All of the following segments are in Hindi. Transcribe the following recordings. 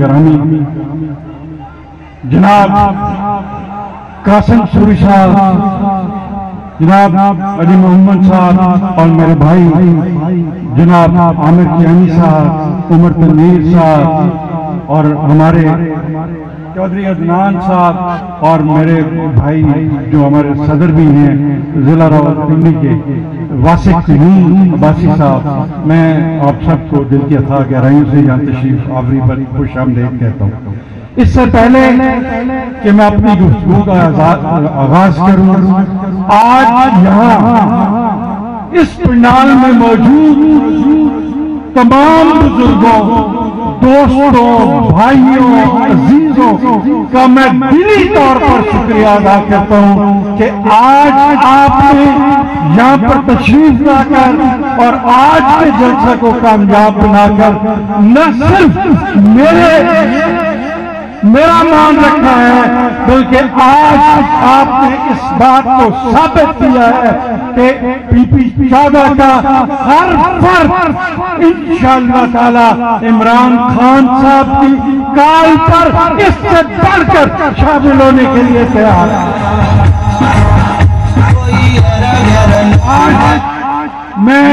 ग्रामी जनाब कासिम सूरी साहब, जनाब अली मोहम्मद साहब और मेरे भाई जनाब आमिर जानी साहब, उमर तनवीर साहब और हमारे चौधरी अदनान साहब और मेरे भाई जो हमारे सदर भी हैं जिला रावलपिंडी के वासिक अब्बासी साहब, मैं आप सबको दिल की अता गहराइयों से यहाँ तशरीफ आवरी पर खुश आमदीद कहता हूँ। इससे पहले कि मैं अपनी गुफ्तगू का आगाज करूं, आज यहाँ इस पंडाल में मौजूद तमाम बुजुर्गों, दोस्तों, भाइयों, अजीजों का मैं दिली तौर पर शुक्रिया अदा करता हूं कि आज आपने यहाँ पर तशरीफ लाकर और आज के जलसा को कामयाब बनाकर न सिर्फ मेरा मान रखा है, बल्कि आज आपने इस बात को साबित किया है कि पीपी-14 का हर फर्द इंशाअल्लाह ताला इमरान खान साहब की काल पर इससे बढ़कर शामिल होने के लिए तैयार है। आज मैं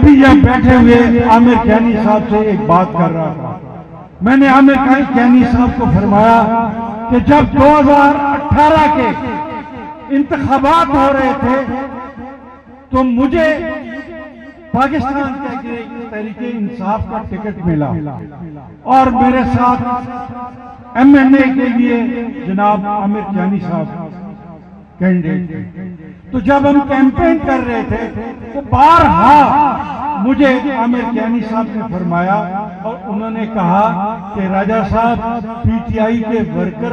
अभी यहाँ बैठे हुए आमिर जानी साहब से एक बात कर रहा था। मैंने आमिर जानी साहब को फरमाया कि जब 2018 के इंतखाबात हो रहे थे तो मुझे पाकिस्तान के तहरीके इंसाफ का टिकट मिला और मेरे साथ MNA के लिए जनाब आमिर जानी साहब कैंडिडेट। तो जब हम कैंपेन कर रहे थे तो बारहा मुझे आमिर जानी साहब ने फरमाया और उन्होंने कहा कि राजा साहब PTI के वर्कर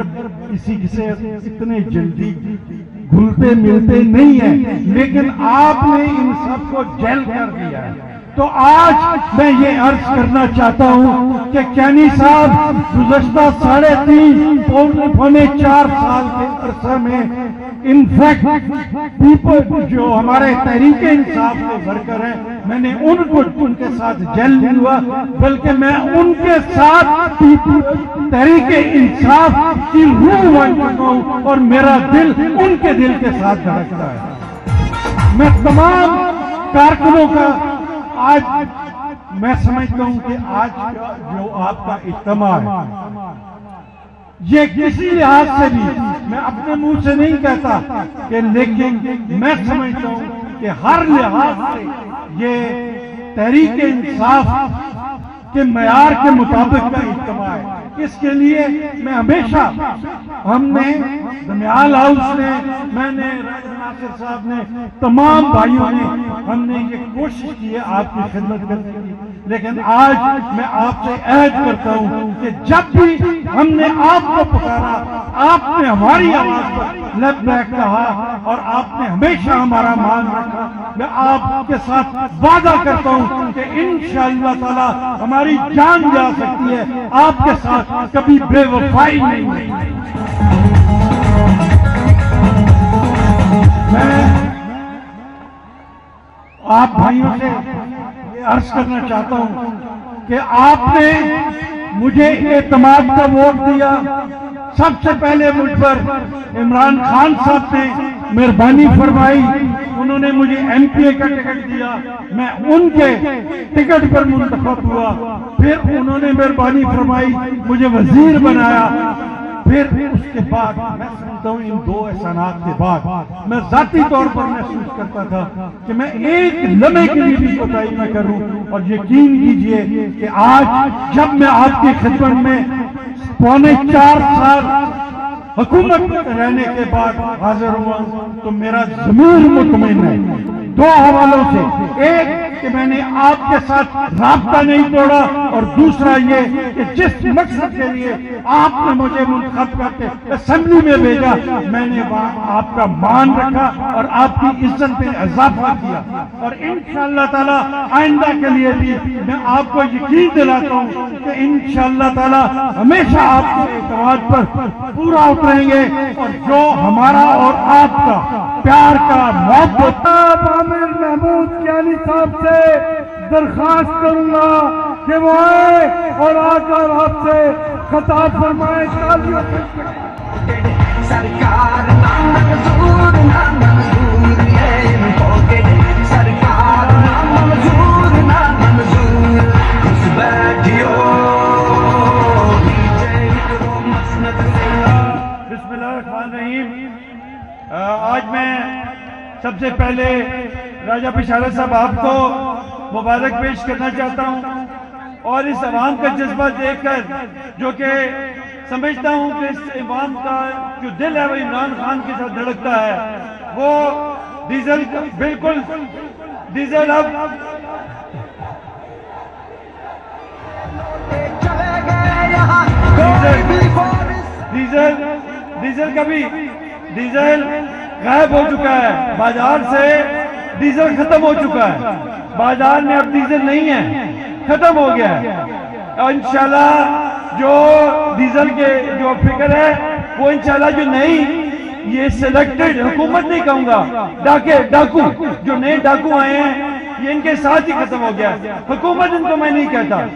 किसी से इतने जल्दी घुलते मिलते नहीं हैं, लेकिन आपने इन सबको जेल कर दिया है। तो आज मैं ये अर्ज करना चाहता हूँ कि जानी साहब गुज़श्ता 3.5 पौने 4 साल के अरसे में इनफैक्ट पीपल जो हमारे तहरीके इंसाफ के वर्कर हैं, मैंने उनको उनके साथ जेल नहीं हुआ, बल्कि मैं उनके साथ तहरीके इंसाफ की रूह बन चुका हूँ और मेरा दिल उनके दिल के साथ धड़कता है। मैं तमाम कारकुनों का आज मैं समझता हूं कि आज जो आपका इज्तिमा है ये किसी लिहाज से भी मैं अपने मुंह से नहीं कहता कि, लेकिन मैं समझता हूं कि हर लिहाज से ये तहरीक इंसाफ के मयार के मुताबिक का इज्तिमा है। इसके लिए मैं हमेशा हमने दमयाल हाउस ने, मैंने नासिर साहब ने, तमाम भाइयों ने हमने ये कोशिश की है आपकी खिदमत करने की, लेकिन आज मैं आपसे ऐलान करता हूँ कि जब भी हमने आपको पुकारा, आपने हमारी आवाज पर लब बैक कहा और आपने हमेशा हमारा मान रखा। मैं आपके साथ वादा करता हूँ कि इंशाअल्लाह ताला हमारी जान जा सकती है, आपके साथ कभी बेवफाई नहीं हुई। मैं आप भाइयों से ये अर्ज करना चाहता हूं कि आपने मुझे एतमाद का वोट दिया। सबसे पहले मुझ पर इमरान खान साहब ने मेहरबानी फरमाई, उन्होंने मुझे MPA का टिकट दिया, मैं उनके टिकट पर मुंतखब हुआ। फिर उन्होंने मेहरबानी फरमाई, मुझे वजीर बनाया। फिर उसके बाद मैं समझता हूँ इन दो एहसानात के बाद मैं जाती तौर पर महसूस करता था कि मैं एक लम्हे के लिए भी कोताही न करूँ, और यकीन कीजिए कि आज जब मैं आपकी खिदमत में 4.5 साल हुकूमत रहने के बाद हाजिर हुआ तो मेरा ज़मीर मुतमईन है दो हवालों से। एक कि मैंने आपके साथ राब्ता नहीं तोड़ा, और दूसरा ये कि जिस मकसद के लिए आपने मुझे मुंतखब करके असेंबली में भेजा, मैंने वहाँ आपका मान रखा और आपकी इज्जत में इजाफा किया। और इंशाअल्लाह ताला आइंदा के लिए भी मैं आपको यकीन दिलाता हूँ कि इंशाअल्लाह ताला हमेशा आपके एतमाद पर पूरा उतरेंगे, और जो हमारा और आपका प्यार का मोहब्बत। आमिर महमूद जानी साहब से दरखास्त करूंगा कि वो आए और आकर आपसे खिताब फरमाए। तालियों से सरकार ना मंजूर ना मंजूर है इनको के सरकार ना मंजूर खुश बैठियो नीचे करो मसनद से। बिस्मिल्लाहिर्रहमानिर्रहीम। आज मैं सबसे पहले राजा बिशारत साहब आपको मुबारक पेश करना चाहता हूं और इस अवाम का जज्बा देखकर जो कि समझता हूं कि इस अवाम का जो दिल है वो इमरान खान के साथ धड़कता है। वो डीजल बिल्कुल डीजल अब डीजल डीजल का भी डीजल गायब हो चुका है बाजार से। डीजल खत्म हो चुका है बाजार में, अब डीजल नहीं है, खत्म हो गया है। इंशाल्लाह जो डीजल के जो फिक्र है वो इंशाल्लाह जो नई ये सिलेक्टेड हुकूमत नहीं कहूंगा, डाकू जो नए डाकू आए हैं ये इनके साथ ही खत्म हो गया है। हुकूमत इनको मैं नहीं कहता।